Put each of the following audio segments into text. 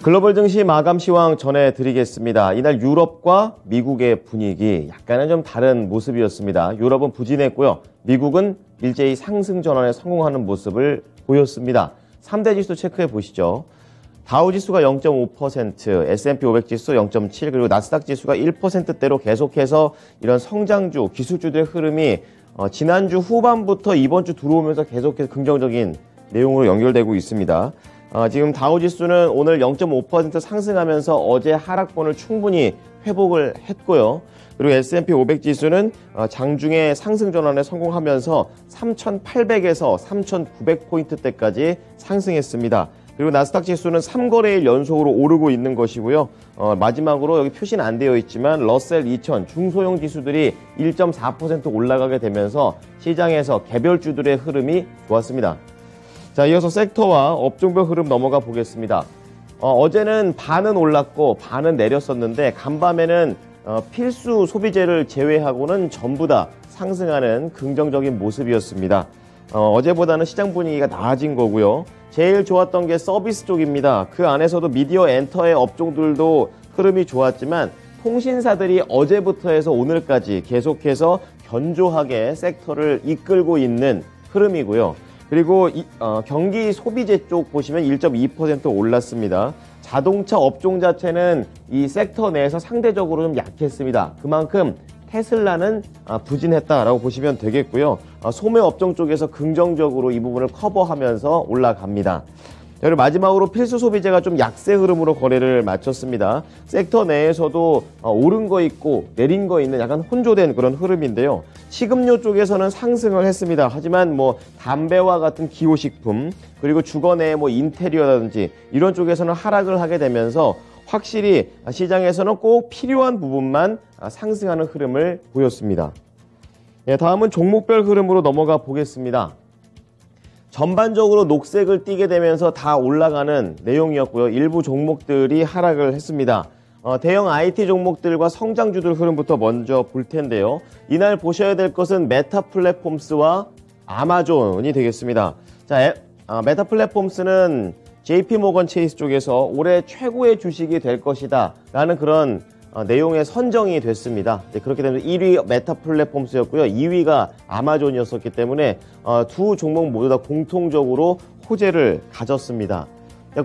글로벌 증시 마감 시황 전해드리겠습니다. 이날 유럽과 미국의 분위기 약간은 좀 다른 모습이었습니다. 유럽은 부진했고요. 미국은 일제히 상승 전환에 성공하는 모습을 보였습니다. 3대 지수 체크해 보시죠. 다우지수가 0.5%, S&P 500지수 0.7%, 그리고 나스닥지수가 1%대로 계속해서 이런 성장주, 기술주들의 흐름이 지난주 후반부터 이번 주 들어오면서 계속해서 긍정적인 내용으로 연결되고 있습니다. 지금 다우지수는 오늘 0.5% 상승하면서 어제 하락권을 충분히 회복을 했고요. 그리고 S&P 500지수는 장중에 상승 전환에 성공하면서 3,800에서 3,900포인트대까지 상승했습니다. 그리고 나스닥 지수는 3거래일 연속으로 오르고 있는 것이고요. 마지막으로 여기 표시는 안 되어 있지만 러셀 2000 중소형 지수들이 1.4% 올라가게 되면서 시장에서 개별주들의 흐름이 좋았습니다. 자, 이어서 섹터와 업종별 흐름 넘어가 보겠습니다. 어제는 반은 올랐고 반은 내렸었는데 간밤에는 필수 소비재를 제외하고는 전부 다 상승하는 긍정적인 모습이었습니다. 어제보다는 시장 분위기가 나아진 거고요. 제일 좋았던 게 서비스 쪽입니다. 그 안에서도 미디어 엔터의 업종들도 흐름이 좋았지만 통신사들이 어제부터 해서 오늘까지 계속해서 견조하게 섹터를 이끌고 있는 흐름이고요. 그리고 경기 소비재 쪽 보시면 1.2% 올랐습니다. 자동차 업종 자체는 이 섹터 내에서 상대적으로 좀 약했습니다. 그만큼 테슬라는 부진했다라고 보시면 되겠고요. 소매 업종 쪽에서 긍정적으로 이 부분을 커버하면서 올라갑니다. 그리고 마지막으로 필수 소비재가 좀 약세 흐름으로 거래를 마쳤습니다. 섹터 내에서도 오른 거 있고 내린 거 있는 약간 혼조된 그런 흐름인데요. 식음료 쪽에서는 상승을 했습니다. 하지만 뭐 담배와 같은 기호식품 그리고 주거 내 뭐 인테리어라든지 이런 쪽에서는 하락을 하게 되면서 확실히 시장에서는 꼭 필요한 부분만 상승하는 흐름을 보였습니다. 다음은 종목별 흐름으로 넘어가 보겠습니다. 전반적으로 녹색을 띠게 되면서 다 올라가는 내용이었고요. 일부 종목들이 하락을 했습니다. 대형 IT 종목들과 성장주들 흐름부터 먼저 볼 텐데요. 이날 보셔야 될 것은 메타 플랫폼스와 아마존이 되겠습니다. 자, 메타 플랫폼스는 JP 모건 체이스 쪽에서 올해 최고의 주식이 될 것이다 라는 그런 내용의 선정이 됐습니다. 그렇게 되면 1위 메타 플랫폼스였고요. 2위가 아마존이었었기 때문에 두 종목 모두 다 공통적으로 호재를 가졌습니다.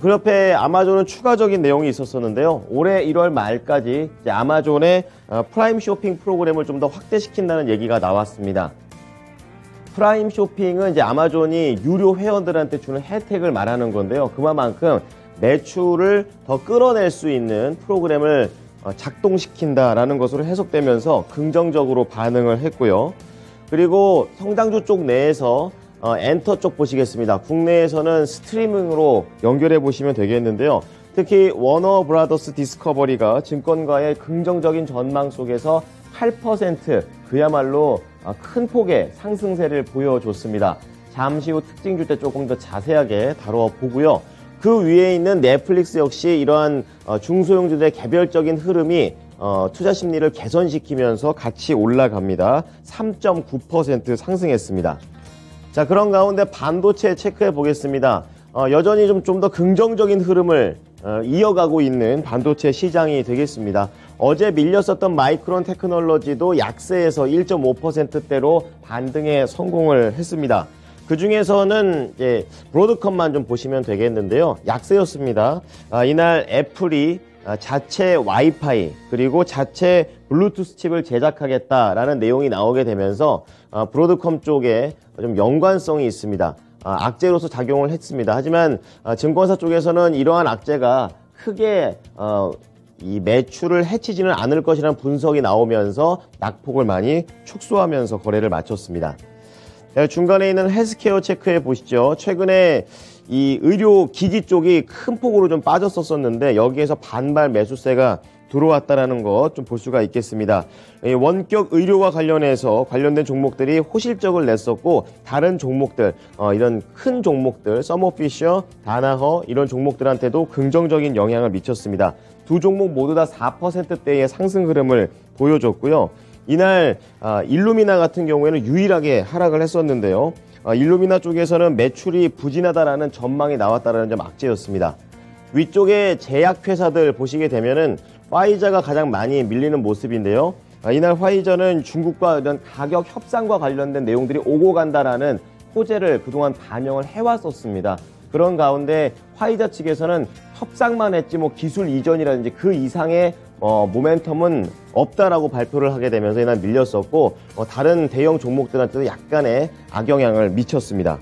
그 옆에 아마존은 추가적인 내용이 있었었는데요. 올해 1월 말까지 이제 아마존의 프라임 쇼핑 프로그램을 좀 더 확대시킨다는 얘기가 나왔습니다. 프라임 쇼핑은 이제 아마존이 유료 회원들한테 주는 혜택을 말하는 건데요. 그만큼 매출을 더 끌어낼 수 있는 프로그램을 작동시킨다라는 것으로 해석되면서 긍정적으로 반응을 했고요. 그리고 성장주 쪽 내에서 엔터 쪽 보시겠습니다. 국내에서는 스트리밍으로 연결해 보시면 되겠는데요. 특히 워너 브라더스 디스커버리가 증권가의 긍정적인 전망 속에서 8% 그야말로 큰 폭의 상승세를 보여줬습니다. 잠시 후 특징주 때 조금 더 자세하게 다뤄보고요. 그 위에 있는 넷플릭스 역시 이러한 중소형주들의 개별적인 흐름이 투자 심리를 개선시키면서 같이 올라갑니다. 3.9% 상승했습니다. 자, 그런 가운데 반도체 체크해 보겠습니다. 여전히 좀 더 긍정적인 흐름을 이어가고 있는 반도체 시장이 되겠습니다. 어제 밀렸었던 마이크론 테크놀로지도 약세에서 1.5%대로 반등에 성공을 했습니다. 그 중에서는 이제 브로드컴만 좀 보시면 되겠는데요. 약세였습니다. 이날 애플이 자체 와이파이 그리고 자체 블루투스 칩을 제작하겠다라는 내용이 나오게 되면서 브로드컴 쪽에 좀 연관성이 있습니다. 악재로서 작용을 했습니다. 하지만 증권사 쪽에서는 이러한 악재가 크게 이 매출을 해치지는 않을 것이라는 분석이 나오면서 낙폭을 많이 축소하면서 거래를 마쳤습니다. 중간에 있는 헬스케어 체크해 보시죠. 최근에 이 의료기기 쪽이 큰 폭으로 좀 빠졌었는데 여기에서 반발 매수세가 들어왔다라는 것 좀 볼 수가 있겠습니다. 원격 의료와 관련해서 관련된 종목들이 호실적을 냈었고 다른 종목들, 이런 큰 종목들, 서머피셔, 다나허 이런 종목들한테도 긍정적인 영향을 미쳤습니다. 두 종목 모두 다 4%대의 상승 흐름을 보여줬고요. 이날 일루미나 같은 경우에는 유일하게 하락을 했었는데요. 일루미나 쪽에서는 매출이 부진하다라는 전망이 나왔다라는 점 악재였습니다. 위쪽에 제약회사들 보시게 되면은 화이자가 가장 많이 밀리는 모습인데요. 이날 화이자는 중국과 이런 가격 협상과 관련된 내용들이 오고 간다라는 호재를 그동안 반영을 해왔었습니다. 그런 가운데 화이자 측에서는 협상만 했지 뭐 기술 이전이라든지 그 이상의 모멘텀은 없다라고 발표를 하게 되면서 이날 밀렸었고 다른 대형 종목들한테도 약간의 악영향을 미쳤습니다.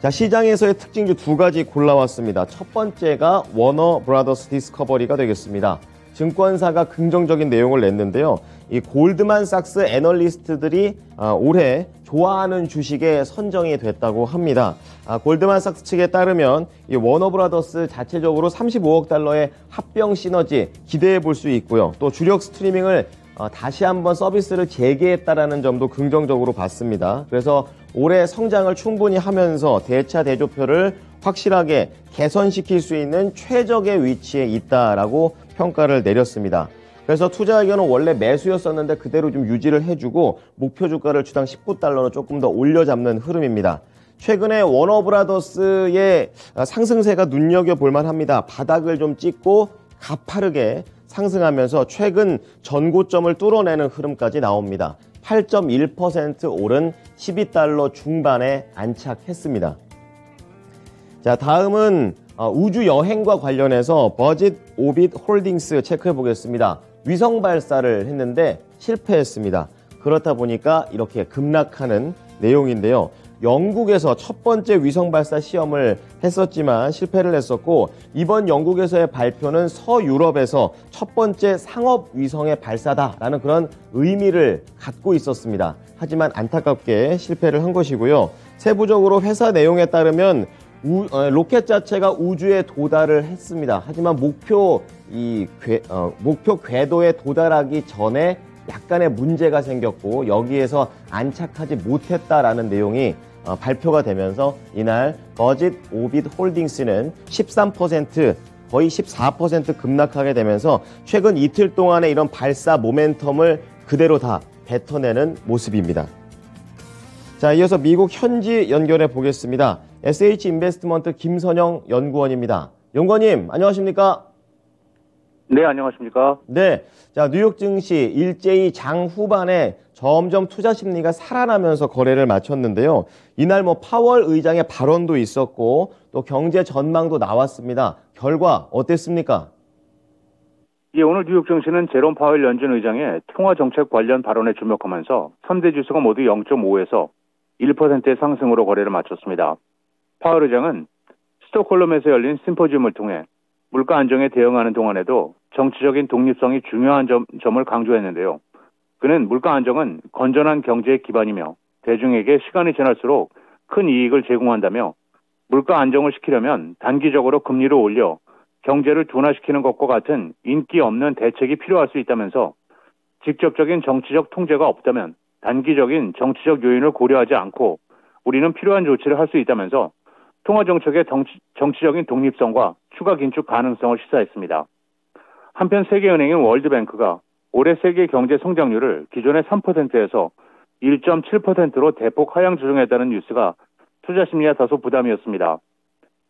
자, 시장에서의 특징주 두 가지 골라왔습니다. 첫 번째가 워너 브라더스 디스커버리가 되겠습니다. 증권사가 긍정적인 내용을 냈는데요. 이 골드만삭스 애널리스트들이 올해 좋아하는 주식에 선정이 됐다고 합니다. 골드만삭스 측에 따르면 이 워너브라더스 자체적으로 35억 달러의 합병 시너지 기대해 볼 수 있고요. 또 주력 스트리밍을 다시 한번 서비스를 재개했다라는 점도 긍정적으로 봤습니다. 그래서 올해 성장을 충분히 하면서 대차 대조표를 확실하게 개선시킬 수 있는 최적의 위치에 있다라고 평가를 내렸습니다. 그래서 투자 의견은 원래 매수였었는데 그대로 좀 유지를 해주고 목표 주가를 주당 19달러로 조금 더 올려잡는 흐름입니다. 최근에 워너브라더스의 상승세가 눈여겨볼 만합니다. 바닥을 좀 찍고 가파르게 상승하면서 최근 전고점을 뚫어내는 흐름까지 나옵니다. 8.1% 오른 12달러 중반에 안착했습니다. 자, 다음은 우주여행과 관련해서 버진 오빗 홀딩스 체크해보겠습니다. 위성발사를 했는데 실패했습니다. 그렇다 보니까 이렇게 급락하는 내용인데요. 영국에서 첫 번째 위성발사 시험을 했었지만 실패를 했었고 이번 영국에서의 발표는 서유럽에서 첫 번째 상업위성의 발사다라는 그런 의미를 갖고 있었습니다. 하지만 안타깝게 실패를 한 것이고요. 세부적으로 회사 내용에 따르면 로켓 자체가 우주에 도달을 했습니다. 하지만 목표 궤도에 도달하기 전에 약간의 문제가 생겼고 여기에서 안착하지 못했다라는 내용이 발표가 되면서 이날 버진 오빗 홀딩스는 13% 거의 14% 급락하게 되면서 최근 이틀 동안의 이런 발사 모멘텀을 그대로 다 뱉어내는 모습입니다. 자, 이어서 미국 현지 연결해 보겠습니다. SH 인베스트먼트 김선영 연구원입니다. 연구원님, 안녕하십니까? 네, 안녕하십니까? 네, 자, 뉴욕 증시 일제히 장 후반에 점점 투자 심리가 살아나면서 거래를 마쳤는데요. 이날 뭐 파월 의장의 발언도 있었고 또 경제 전망도 나왔습니다. 결과 어땠습니까? 예, 오늘 뉴욕 증시는 제롬 파월 연준 의장의 통화 정책 관련 발언에 주목하면서 3대 지수가 모두 0.5에서 1%의 상승으로 거래를 마쳤습니다. 파월 의장은 스톡홀름에서 열린 심포지움을 통해 물가 안정에 대응하는 동안에도 정치적인 독립성이 중요한 점을 강조했는데요. 그는 물가 안정은 건전한 경제의 기반이며 대중에게 시간이 지날수록 큰 이익을 제공한다며 물가 안정을 시키려면 단기적으로 금리를 올려 경제를 둔화시키는 것과 같은 인기 없는 대책이 필요할 수 있다면서 직접적인 정치적 통제가 없다면 단기적인 정치적 요인을 고려하지 않고 우리는 필요한 조치를 할 수 있다면서 통화정책의 정치적인 독립성과 추가 긴축 가능성을 시사했습니다. 한편 세계은행인 월드뱅크가 올해 세계 경제 성장률을 기존의 3%에서 1.7%로 대폭 하향 조정했다는 뉴스가 투자 심리에 다소 부담이었습니다.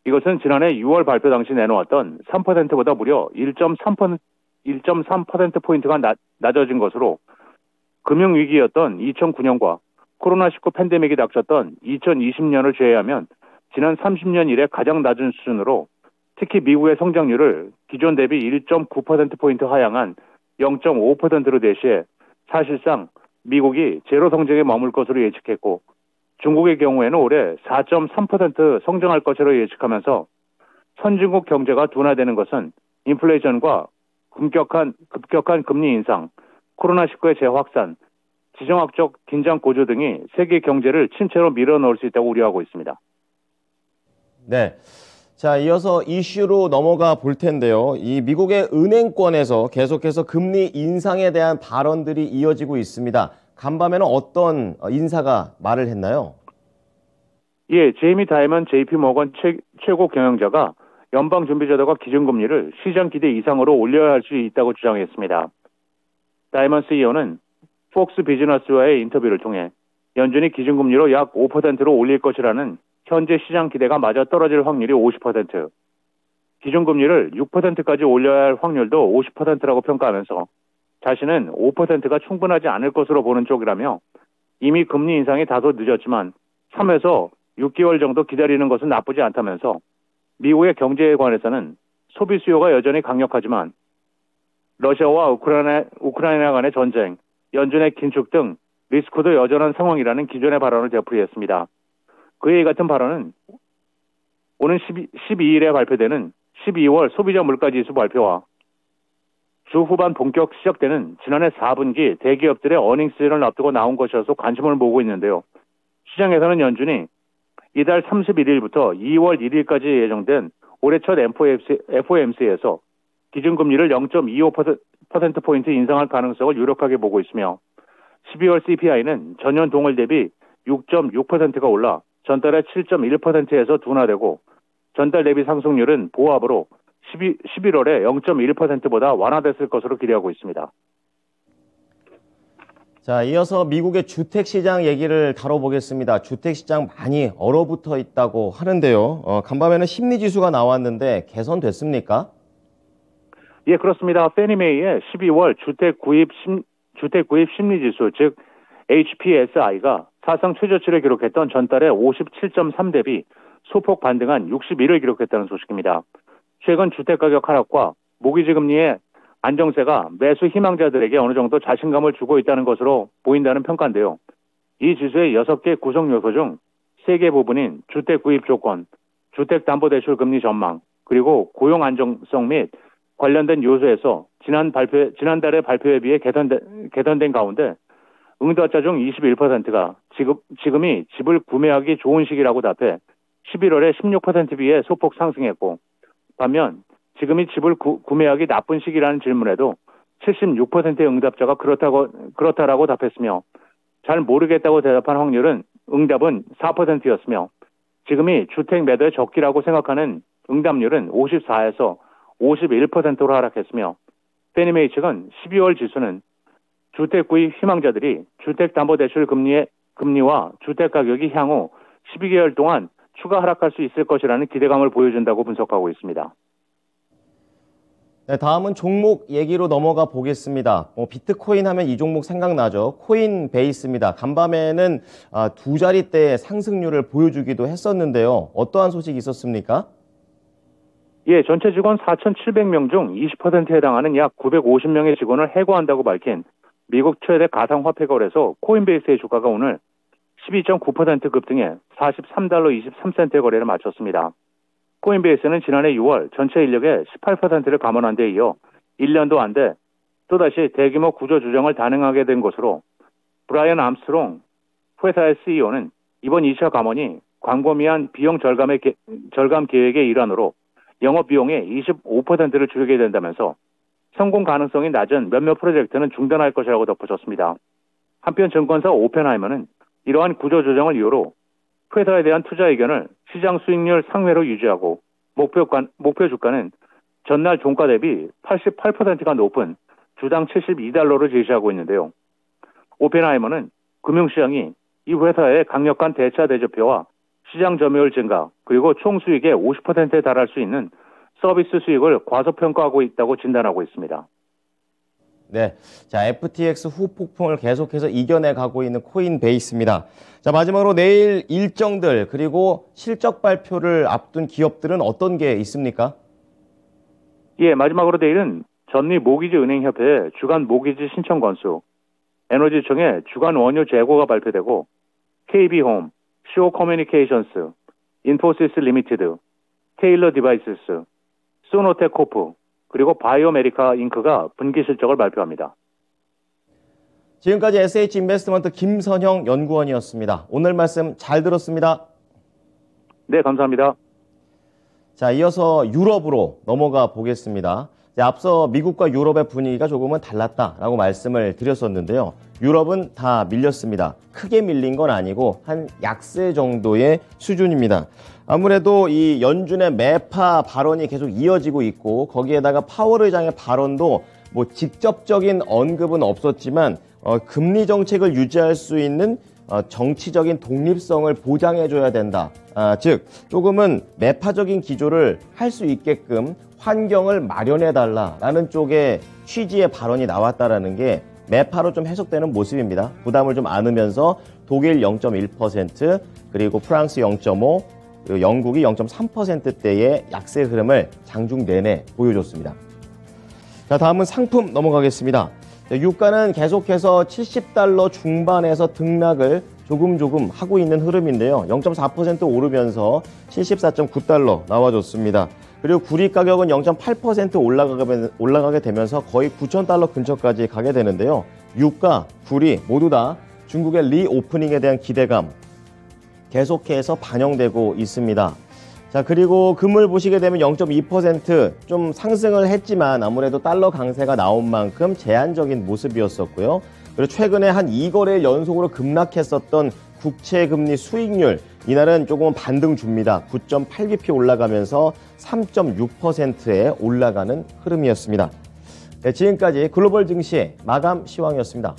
이것은 지난해 6월 발표 당시 내놓았던 3%보다 무려 1.3%포인트가 낮아진 것으로 금융위기였던 2009년과 코로나19 팬데믹이 닥쳤던 2020년을 제외하면 지난 30년 이래 가장 낮은 수준으로 특히 미국의 성장률을 기존 대비 1.9%포인트 하향한 0.5%로 대시해 사실상 미국이 제로 성장에 머물 것으로 예측했고 중국의 경우에는 올해 4.3% 성장할 것으로 예측하면서 선진국 경제가 둔화되는 것은 인플레이션과 급격한 금리 인상, 코로나19의 재확산, 지정학적 긴장 고조 등이 세계 경제를 침체로 밀어넣을 수 있다고 우려하고 있습니다. 네, 자, 이어서 이슈로 넘어가 볼 텐데요. 이 미국의 은행권에서 계속해서 금리 인상에 대한 발언들이 이어지고 있습니다. 간밤에는 어떤 인사가 말을 했나요? 예, 제이미 다이먼 JP 모건 최고 경영자가 연방준비제도가 기준금리를 시장 기대 이상으로 올려야 할 수 있다고 주장했습니다. 다이먼 CEO는 폭스 비즈니스와의 인터뷰를 통해 연준이 기준금리로 약 5%로 올릴 것이라는 현재 시장 기대가 맞아 떨어질 확률이 50%, 기준 금리를 6%까지 올려야 할 확률도 50%라고 평가하면서 자신은 5%가 충분하지 않을 것으로 보는 쪽이라며 이미 금리 인상이 다소 늦었지만 3에서 6개월 정도 기다리는 것은 나쁘지 않다면서 미국의 경제에 관해서는 소비 수요가 여전히 강력하지만 러시아와 우크라이나 간의 전쟁, 연준의 긴축 등 리스크도 여전한 상황이라는 기존의 발언을 되풀이했습니다. 그의 이 같은 발언은 오는 12일에 발표되는 12월 소비자 물가지수 발표와 주 후반 본격 시작되는 지난해 4분기 대기업들의 어닝 시즌을 앞두고 나온 것이어서 관심을 모으고 있는데요. 시장에서는 연준이 이달 31일부터 2월 1일까지 예정된 올해 첫 FOMC에서 기준금리를 0.25%포인트 인상할 가능성을 유력하게 보고 있으며 12월 CPI는 전년 동월 대비 6.6%가 올라 전달의 7.1%에서 둔화되고 전달 대비 상승률은 보합으로 11월에 0.1%보다 완화됐을 것으로 기대하고 있습니다. 자, 이어서 미국의 주택시장 얘기를 다뤄보겠습니다. 주택시장 많이 얼어붙어 있다고 하는데요. 간밤에는 심리지수가 나왔는데 개선됐습니까? 예, 그렇습니다. 페니메이의 12월 주택 구입 심리지수, 즉 HPSI가 사상 최저치를 기록했던 전달의 57.3 대비 소폭 반등한 61을 기록했다는 소식입니다. 최근 주택가격 하락과 모기지 금리의 안정세가 매수 희망자들에게 어느 정도 자신감을 주고 있다는 것으로 보인다는 평가인데요. 이 지수의 6개 구성 요소 중 3개 부분인 주택 구입 조건, 주택담보대출 금리 전망, 그리고 고용 안정성 및 관련된 요소에서 지난달의 발표에 비해 개선된 가운데 응답자 중 21%가 지금이 집을 구매하기 좋은 시기라고 답해 11월에 16% 비해 소폭 상승했고 반면 지금이 집을 구매하기 나쁜 시기라는 질문에도 76%의 응답자가 그렇다라고 답했으며 잘 모르겠다고 대답한 응답은 4%였으며 지금이 주택 매도의 적기라고 생각하는 응답률은 54에서 51%로 하락했으며 페니메이 측은 12월 지수는 주택 구입 희망자들이 주택담보대출 금리와 주택가격이 향후 12개월 동안 추가 하락할 수 있을 것이라는 기대감을 보여준다고 분석하고 있습니다. 네, 다음은 종목 얘기로 넘어가 보겠습니다. 비트코인 하면 이 종목 생각나죠. 코인베이스입니다. 간밤에는 두 자릿대의 상승률을 보여주기도 했었는데요. 어떠한 소식이 있었습니까? 예, 전체 직원 4,700명 중 20%에 해당하는 약 950명의 직원을 해고한다고 밝힌 미국 최대 가상화폐 거래소 코인베이스의 주가가 오늘 12.9% 급등해 43달러 23센트의 거래를 마쳤습니다. 코인베이스는 지난해 6월 전체 인력의 18%를 감원한 데 이어 1년도 안 돼 또다시 대규모 구조 조정을 단행하게 된 것으로 브라이언 암스트롱 회사의 CEO는 이번 2차 감원이 광범위한 비용 절감 계획의 일환으로 영업 비용의 25%를 줄이게 된다면서 성공 가능성이 낮은 몇몇 프로젝트는 중단할 것이라고 덧붙였습니다. 한편 증권사 오펜하이머는 이러한 구조 조정을 이유로 회사에 대한 투자 의견을 시장 수익률 상회로 유지하고 목표 주가는 전날 종가 대비 88%가 높은 주당 72달러를 제시하고 있는데요. 오펜하이머는 금융시장이 이 회사의 강력한 대차 대조표와 시장 점유율 증가 그리고 총 수익의 50%에 달할 수 있는 서비스 수익을 과소평가하고 있다고 진단하고 있습니다. 네, 자 FTX 후폭풍을 계속해서 이겨내가고 있는 코인베이스입니다. 자 마지막으로 내일 일정들 그리고 실적 발표를 앞둔 기업들은 어떤 게 있습니까? 예, 마지막으로 내일은 전미 모기지은행협회의 주간 모기지 신청 건수, 에너지청의 주간 원유 재고가 발표되고 KB 홈, Shaw Communications, Infosys Limited, Taylor Devices, Sono-Tech 그리고 바이오메리카 잉크가 분기 실적을 발표합니다. 지금까지 SH 인베스트먼트 김선형 연구원이었습니다. 오늘 말씀 잘 들었습니다. 네, 감사합니다. 자, 이어서 유럽으로 넘어가 보겠습니다. 앞서 미국과 유럽의 분위기가 조금은 달랐다라고 말씀을 드렸었는데요. 유럽은 다 밀렸습니다. 크게 밀린 건 아니고 한 약세 정도의 수준입니다. 아무래도 이 연준의 매파 발언이 계속 이어지고 있고 거기에다가 파월 의장의 발언도 직접적인 언급은 없었지만 금리 정책을 유지할 수 있는 정치적인 독립성을 보장해줘야 된다. 즉 조금은 매파적인 기조를 할 수 있게끔 환경을 마련해달라라는 쪽의 취지의 발언이 나왔다라는 게 매파로 좀 해석되는 모습입니다. 부담을 좀 안으면서 독일 0.1%, 그리고 프랑스 0.5%, 그리고 영국이 0.3%대의 약세 흐름을 장중 내내 보여줬습니다. 자, 다음은 상품 넘어가겠습니다. 유가는 계속해서 70달러 중반에서 등락을 조금 하고 있는 흐름인데요. 0.4% 오르면서 74.9달러 나와줬습니다. 그리고 구리 가격은 0.8% 올라가게 되면서 거의 9,000달러 근처까지 가게 되는데요. 유가, 구리 모두 다 중국의 리오프닝에 대한 기대감 계속해서 반영되고 있습니다. 자, 그리고 금을 보시게 되면 0.2% 좀 상승을 했지만 아무래도 달러 강세가 나온 만큼 제한적인 모습이었었고요. 그리고 최근에 한 2거래일 연속으로 급락했었던 국채금리 수익률, 이날은 조금 반등 줍니다. 9.8bp 올라가면서 3.6%에 올라가는 흐름이었습니다. 네, 지금까지 글로벌 증시 마감 시황이었습니다.